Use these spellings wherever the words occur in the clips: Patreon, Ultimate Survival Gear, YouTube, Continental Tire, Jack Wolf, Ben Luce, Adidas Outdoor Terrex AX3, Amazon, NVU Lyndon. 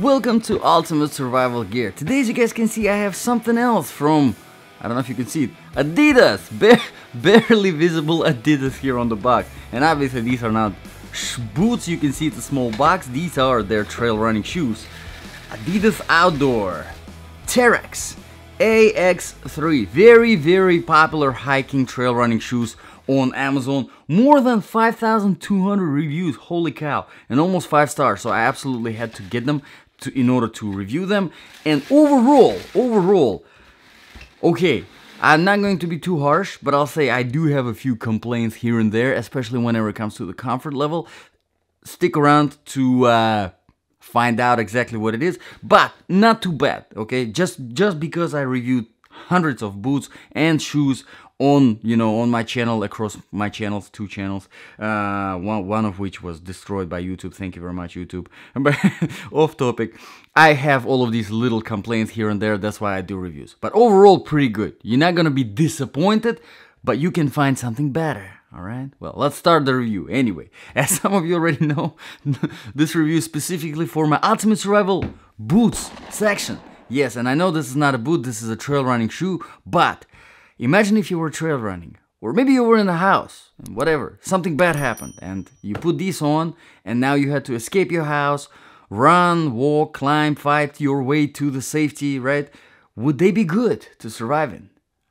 Welcome to Ultimate Survival Gear. Today, as you guys can see, I have something else from, I don't know if you can see it, Adidas. Barely visible Adidas here on the box. And obviously these are not boots, you can see it's a small box. These are their trail running shoes. Adidas Outdoor Terrex AX3. Very, very popular hiking trail running shoes on Amazon. More than 5,200 reviews, holy cow, and almost 5 stars, so I absolutely had to get them in order to review them. And overall, okay, I'm not going to be too harsh, but I'll say I do have a few complaints here and there, especially whenever it comes to the comfort level. Stick around to find out exactly what it is, but not too bad, okay? Just because I reviewed hundreds of boots and shoes on, you know, on my channel, across my channels, 2 channels, one of which was destroyed by YouTube. Thank you very much, YouTube. But off topic, I have all of these little complaints here and there, that's why I do reviews. But overall, pretty good. You're not gonna be disappointed, but you can find something better. Alright, well, let's start the review. Anyway, as some of you already know, this review is specifically for my Ultimate Survival boots section. Yes, and I know this is not a boot, this is a trail running shoe, but imagine if you were trail running, or maybe you were in a house, and whatever, something bad happened, and you put these on, and now you had to escape your house, run, walk, climb, fight your way to the safety, right? Would they be good to survive in?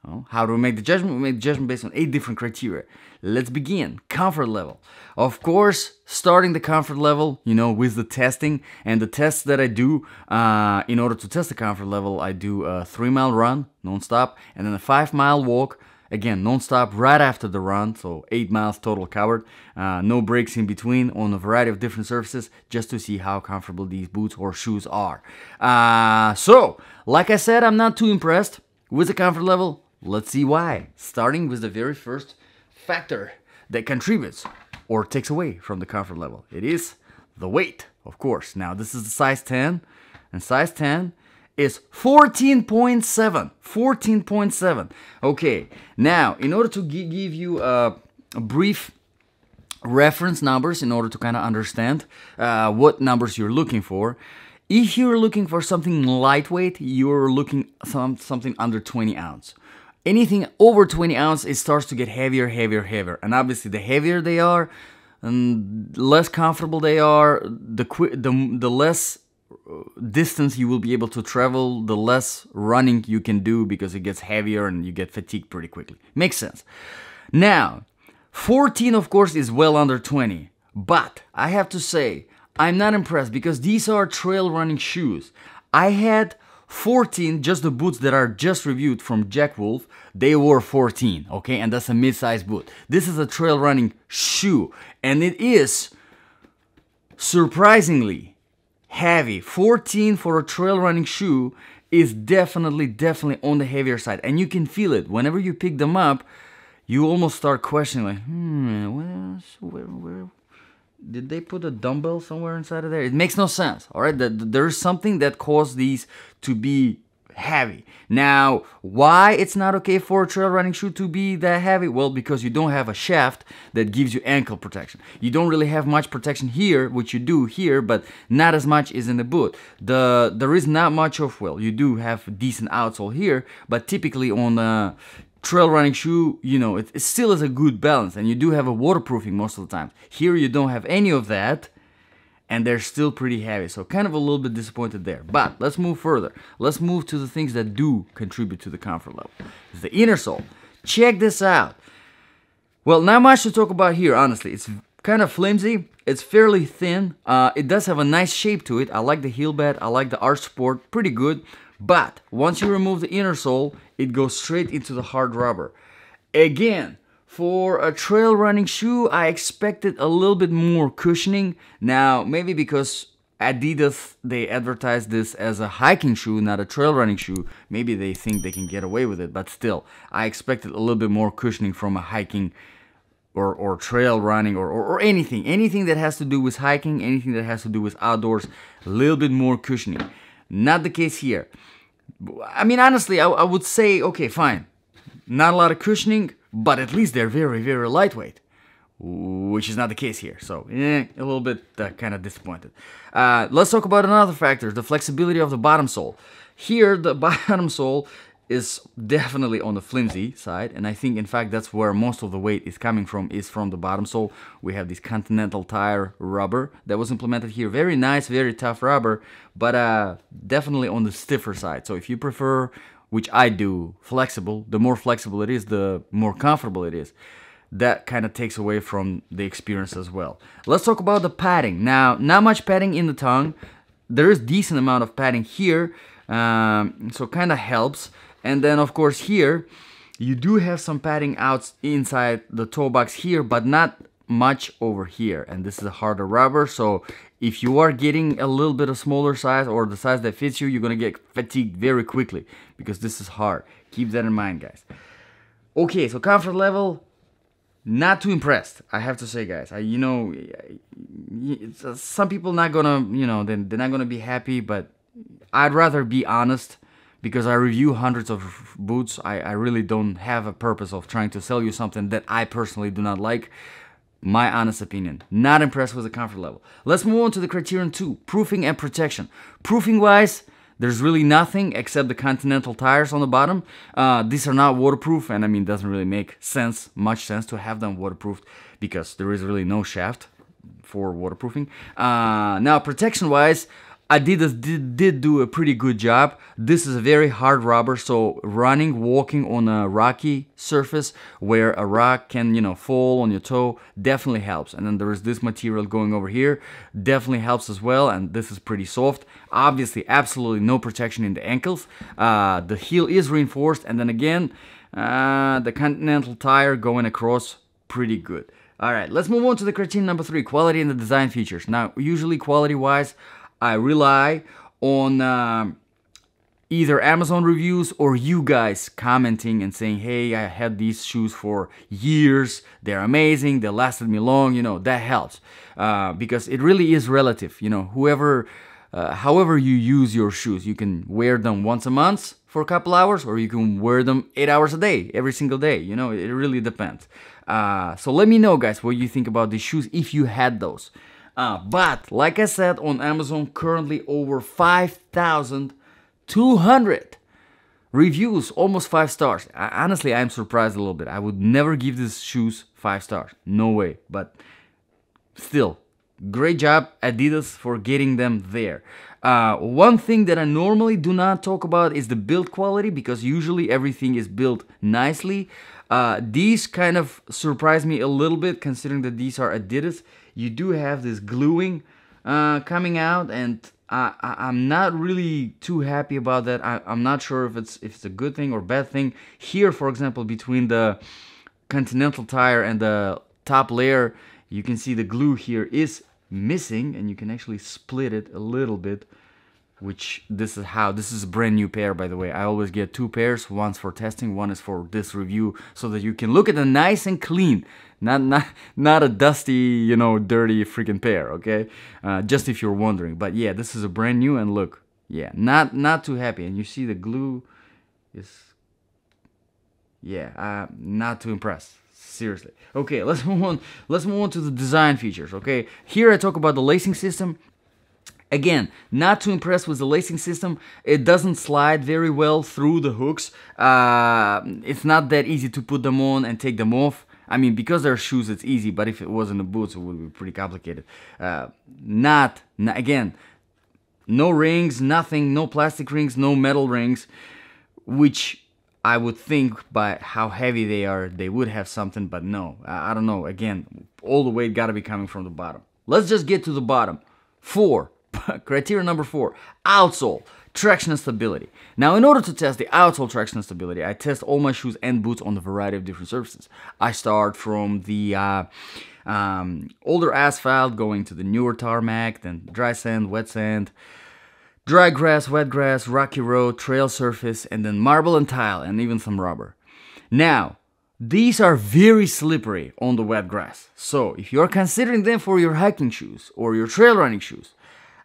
Oh, how do we make the judgment? We make the judgment based on 8 different criteria. Let's begin. Comfort level. Of course, starting the comfort level, you know, with the testing and the tests that I do. In order to test the comfort level, I do a 3-mile run non-stop and then a 5-mile walk, again non-stop right after the run, so 8 miles total covered, no breaks in between, on a variety of different surfaces, just to see how comfortable these boots or shoes are. So, like I said, I'm not too impressed with the comfort level. Let's see why, starting with the very first factor that contributes or takes away from the comfort level. It is the weight, of course. Now, this is the size 10, and size 10 is 14.7. Okay, now, in order to give you a brief reference numbers, in order to kind of understand what numbers you're looking for, if you're looking for something lightweight, you're looking something under 20 ounce. Anything over 20 ounce, it starts to get heavier. And obviously, the heavier they are, and less comfortable they are, the less distance you will be able to travel, the less running you can do, because it gets heavier and you get fatigued pretty quickly. Makes sense. Now, 14, of course, is well under 20. But I have to say, I'm not impressed, because these are trail running shoes. I had 14, just the boots that are just reviewed from Jack Wolf, they were 14, okay, and that's a mid-size boot. This is a trail running shoe, and it is surprisingly heavy. 14 for a trail running shoe is definitely on the heavier side, and you can feel it. Whenever you pick them up, you almost start questioning, like, where did they put a dumbbell somewhere inside of there? It makes no sense, all right? There's something that caused these to be heavy. Now, why it's not okay for a trail running shoe to be that heavy? Well, because you don't have a shaft that gives you ankle protection. You don't really have much protection here, which you do here, but not as much as in the boot. There is not much of, well, you do have decent outsole here, but typically on the trail running shoe, you know, it still is a good balance, and you do have a waterproofing most of the time. Here you don't have any of that, and they're still pretty heavy, so kind of a little bit disappointed there. But let's move further. Let's move to the things that do contribute to the comfort level. It's the inner sole. Check this out. Well, not much to talk about here, honestly. It's kind of flimsy. It's fairly thin. It does have a nice shape to it. I like the heel bed. I like the arch support. Pretty good. But once you remove the inner sole, it goes straight into the hard rubber. Again, for a trail running shoe, I expected a little bit more cushioning. Now, maybe because Adidas, they advertise this as a hiking shoe, not a trail running shoe, maybe they think they can get away with it, but still, I expected a little bit more cushioning from a hiking or trail running or anything. Anything that has to do with hiking, anything that has to do with outdoors, a little bit more cushioning. Not the case here. I mean, honestly, I would say, okay, fine, not a lot of cushioning, but at least they're very, very lightweight. which is not the case here. So, a little bit kind of disappointed. Let's talk about another factor, the flexibility of the bottom sole. Here, the bottom sole is definitely on the flimsy side, and I think, in fact, that's where most of the weight is coming from, is from the bottom sole. We have this Continental Tire rubber that was implemented here. Very nice, very tough rubber, but definitely on the stiffer side. So if you prefer, which I do, flexible, the more flexible it is, the more comfortable it is. That kind of takes away from the experience as well. Let's talk about the padding. Now, not much padding in the tongue. There is decent amount of padding here, so kind of helps. And then, of course, here, you do have some padding out inside the toe box here, but not much over here. And this is a harder rubber, so if you are getting a little bit of smaller size or the size that fits you, you're gonna get fatigued very quickly because this is hard. Keep that in mind, guys. Okay, so comfort level, not too impressed, I have to say, guys. You know, some people not gonna, you know, they're not gonna be happy, but I'd rather be honest. Because I review hundreds of boots, I really don't have a purpose of trying to sell you something that I personally do not like. My honest opinion. Not impressed with the comfort level. Let's move on to the criterion 2, proofing and protection. Proofing wise, there's really nothing except the Continental tires on the bottom. These are not waterproof, and I mean, it doesn't really make sense, much sense to have them waterproofed because there is really no shaft for waterproofing. Now, protection wise, Adidas did do a pretty good job. This is a very hard rubber, so running, walking on a rocky surface where a rock can, you know, fall on your toe definitely helps. And then there is this material going over here, definitely helps as well, and this is pretty soft. Obviously, absolutely no protection in the ankles. The heel is reinforced, and then again, the Continental tire going across pretty good. All right, let's move on to the criterion number 3, quality and the design features. Now, usually quality-wise, I rely on either Amazon reviews or you guys commenting and saying, hey, I had these shoes for years, they're amazing, they lasted me long, you know, that helps. Because it really is relative, you know, whoever, however you use your shoes, you can wear them once a month for a couple hours, or you can wear them 8 hours a day, every single day, you know, it really depends. So let me know, guys, what you think about these shoes, if you had those. But, like I said, on Amazon, currently over 5,200 reviews, almost 5 stars. Honestly, I'm surprised a little bit. I would never give these shoes 5 stars. No way. But still, great job, Adidas, for getting them there. One thing that I normally do not talk about is the build quality, because usually everything is built nicely. These kind of surprised me a little bit, considering that these are Adidas. You do have this gluing coming out, and I'm not really too happy about that. I'm not sure if it's a good thing or bad thing. Here, for example, between the Continental tire and the top layer, you can see the glue here is missing, and you can actually split it a little bit, which this is a brand new pair, by the way. I always get 2 pairs, one's for testing, one is for this review, so that you can look at them nice and clean, not a dusty, you know, dirty freaking pair, okay? Just if you're wondering. But yeah, this is a brand new, and look, yeah, not too happy. And you see the glue is, yeah, not too impressed. Seriously. Okay, let's move on. Let's move on to the design features, okay? Here I talk about the lacing system. Again, not too impressed with the lacing system. It doesn't slide very well through the hooks. It's not that easy to put them on and take them off. I mean, because they're shoes, it's easy, but if it wasn't the boots, it would be pretty complicated. Again, no rings, nothing, no plastic rings, no metal rings, which I would think by how heavy they are, they would have something, but no, I don't know. Again, all the weight gotta be coming from the bottom. Let's just get to the bottom. 4. Criteria number 4, outsole, traction and stability. Now, in order to test the outsole traction and stability, I test all my shoes and boots on a variety of different surfaces. I start from the older asphalt, going to the newer tarmac, then dry sand, wet sand, dry grass, wet grass, rocky road, trail surface, and then marble and tile, and even some rubber. Now, these are very slippery on the wet grass, so if you're considering them for your hiking shoes or your trail running shoes,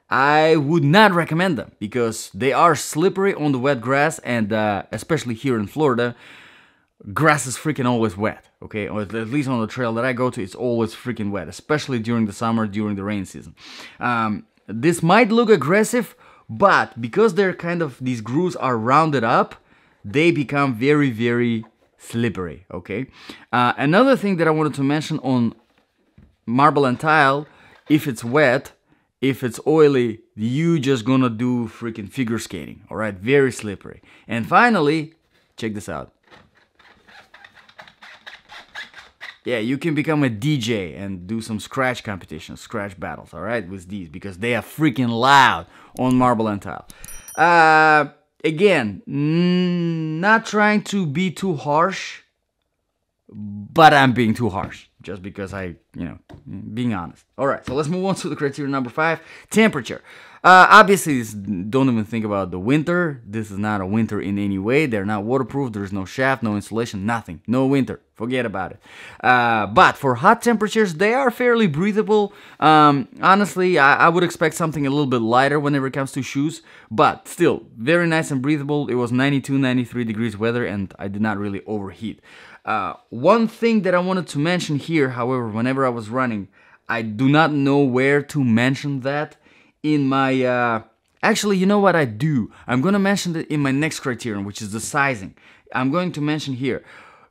I would not recommend them, because they are slippery on the wet grass, and especially here in Florida, grass is freaking always wet, okay? Or at least on the trail that I go to, it's always freaking wet, especially during the summer, during the rain season. This might look aggressive, but because they're kind of, these grooves are rounded up, they become very, very slippery, okay? Another thing that I wanted to mention on marble and tile, if it's wet, if it's oily, you just gonna do freaking figure skating, all right? Very slippery. And finally, check this out. Yeah, you can become a DJ and do some scratch competitions, scratch battles, all right, with these, because they are freaking loud on marble and tile. Again, not trying to be too harsh, but I'm being too harsh, just because I, you know, being honest. All right, so let's move on to the criteria number 5, temperature. Obviously, don't even think about the winter. This is not a winter in any way. They're not waterproof. There's no shaft, no insulation, nothing. No winter. Forget about it. But for hot temperatures, they are fairly breathable. Honestly, I would expect something a little bit lighter whenever it comes to shoes. But still, very nice and breathable. It was 92, 93 degrees weather, and I did not really overheat. One thing that I wanted to mention here, however, whenever I was running, I do not know where to mention that. In my, actually, you know what I do? I'm going to mention that in my next criterion, which is the sizing. I'm going to mention here,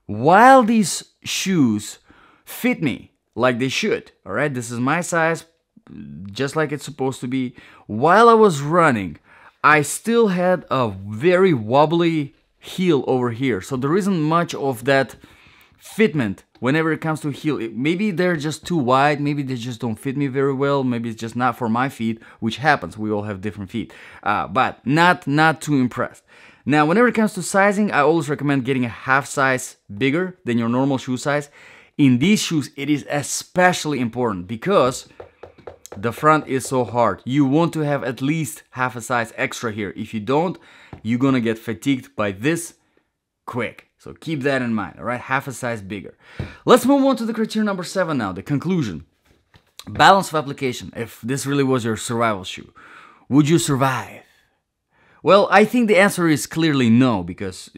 while these shoes fit me like they should, all right, this is my size, just like it's supposed to be. While I was running, I still had a very wobbly heel over here. So there isn't much of that fitment whenever it comes to heel. Maybe they're just too wide, maybe they just don't fit me very well, maybe it's just not for my feet, which happens, we all have different feet, but not too impressed. Now, whenever it comes to sizing, I always recommend getting a half size bigger than your normal shoe size. In these shoes, it is especially important because the front is so hard. You want to have at least half a size extra here. If you don't, you're gonna get fatigued by this quick. So keep that in mind, all right? Half a size bigger. Let's move on to the criteria number 7 now, the conclusion. Balance of application. If this really was your survival shoe, would you survive? Well, I think the answer is clearly no, because,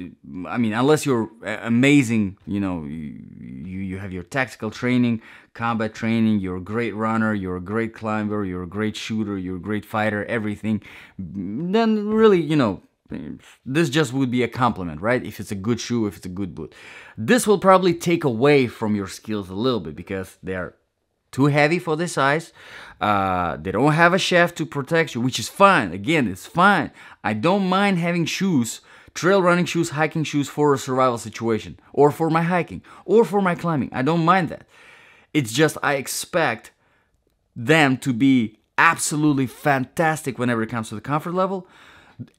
I mean, unless you're amazing, you know, you have your tactical training, combat training, you're a great runner, you're a great climber, you're a great shooter, you're a great fighter, everything, then really, you know, this just would be a compliment, right? If it's a good shoe, if it's a good boot. This will probably take away from your skills a little bit because they are too heavy for this size. They don't have a shaft to protect you, which is fine. Again, it's fine. I don't mind having shoes, trail running shoes, hiking shoes for a survival situation or for my hiking or for my climbing. I don't mind that. It's just I expect them to be absolutely fantastic whenever it comes to the comfort level.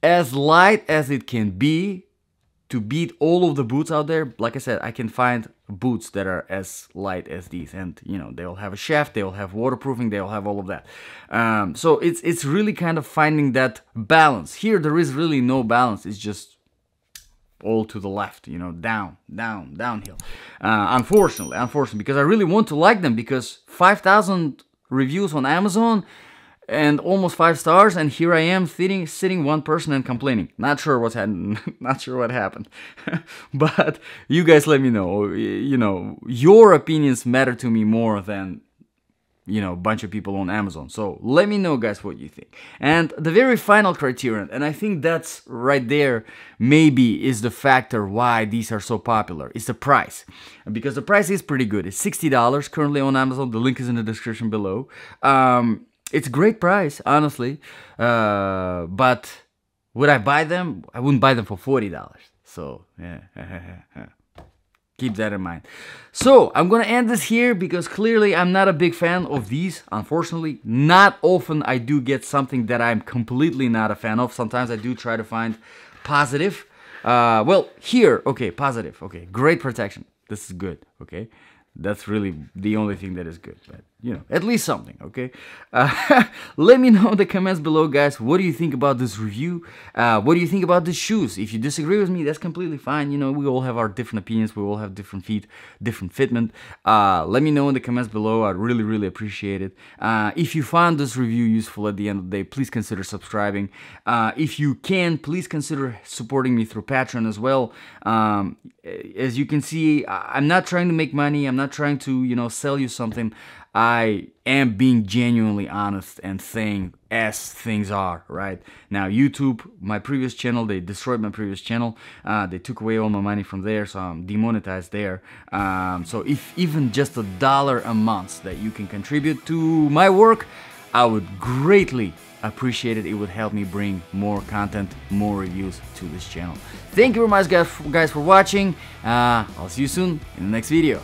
As light as it can be to beat all of the boots out there. Like I said, I can find boots that are as light as these, and you know, they'll have a shaft, they'll have waterproofing, they'll have all of that. So it's really kind of finding that balance. Here there is really no balance, it's just all to the left, you know, downhill. Unfortunately, because I really want to like them, because 5,000 reviews on Amazon and almost 5 stars, and here I am sitting one person and complaining. Not sure what's happened. Not sure what happened. But you guys let me know. You know, your opinions matter to me more than, you know, a bunch of people on Amazon. So let me know, guys, what you think. And the very final criterion, and I think that's right there, maybe is the factor why these are so popular, is the price. Because the price is pretty good. It's $60 currently on Amazon. The link is in the description below. It's a great price, honestly, but would I buy them? I wouldn't buy them for $40, so yeah, keep that in mind. So I'm going to end this here because clearly I'm not a big fan of these, unfortunately. Not often I do get something that I'm completely not a fan of. Sometimes I do try to find positive. Well, here, okay, positive, okay, great protection. This is good, okay? That's really the only thing that is good, but you know, at least something, okay? Let me know in the comments below, guys, what do you think about this review? What do you think about the shoes? If you disagree with me, that's completely fine. You know, we all have our different opinions. We all have different feet, different fitment. Let me know in the comments below. I really, really appreciate it. If you found this review useful at the end of the day, please consider subscribing. If you can, please consider supporting me through Patreon as well. As you can see, I'm not trying to make money. I'm not trying to, you know, sell you something. I am being genuinely honest and saying as things are right now. YouTube, my previous channel, they destroyed my previous channel. They took away all my money from there, so I'm demonetized there. So if even just $1 a month that you can contribute to my work, I would greatly appreciate it. It would help me bring more content, more reviews to this channel. Thank you very much, guys, for watching. I'll see you soon in the next video.